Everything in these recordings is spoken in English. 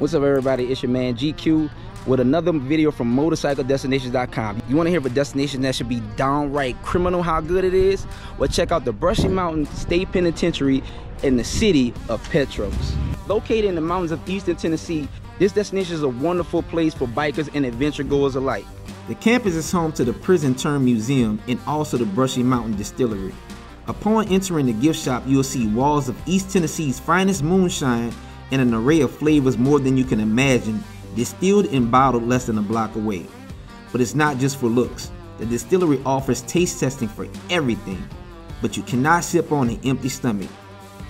What's up, everybody? It's your man GQ with another video from MotorcycleDestinations.com. You want to hear of a destination that should be downright criminal how good it is? Well, check out the Brushy Mountain State Penitentiary in the city of Petros. Located in the mountains of eastern Tennessee, this destination is a wonderful place for bikers and adventure goers alike. The campus is home to the Prison Term Museum and also the Brushy Mountain Distillery. Upon entering the gift shop, you'll see walls of East Tennessee's finest moonshine and an array of flavors more than you can imagine, distilled and bottled less than a block away. But it's not just for looks. The distillery offers taste testing for everything, but you cannot sip on an empty stomach.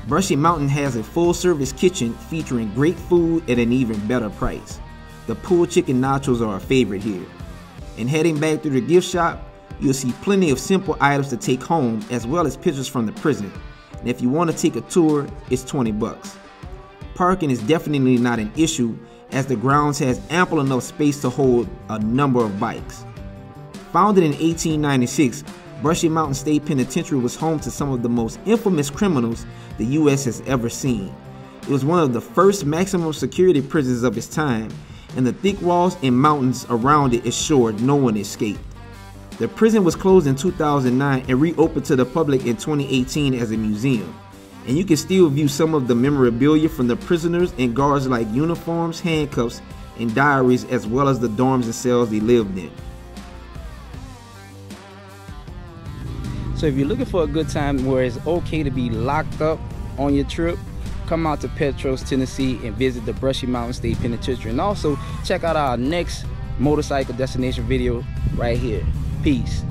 Brushy Mountain has a full-service kitchen featuring great food at an even better price. The pulled chicken nachos are a favorite here. And heading back through the gift shop, you'll see plenty of simple items to take home as well as pictures from the prison. And if you want to take a tour, it's 20 bucks. Parking is definitely not an issue as the grounds has ample enough space to hold a number of bikes. Founded in 1896, Brushy Mountain State Penitentiary was home to some of the most infamous criminals the U.S. has ever seen. It was one of the first maximum security prisons of its time, and the thick walls and mountains around it assured no one escaped. The prison was closed in 2009 and reopened to the public in 2018 as a museum. And you can still view some of the memorabilia from the prisoners and guards, like uniforms, handcuffs, and diaries, as well as the dorms and cells they lived in. So if you're looking for a good time where it's okay to be locked up on your trip, come out to Petros, Tennessee and visit the Brushy Mountain State Penitentiary. And also check out our next motorcycle destination video right here. Peace.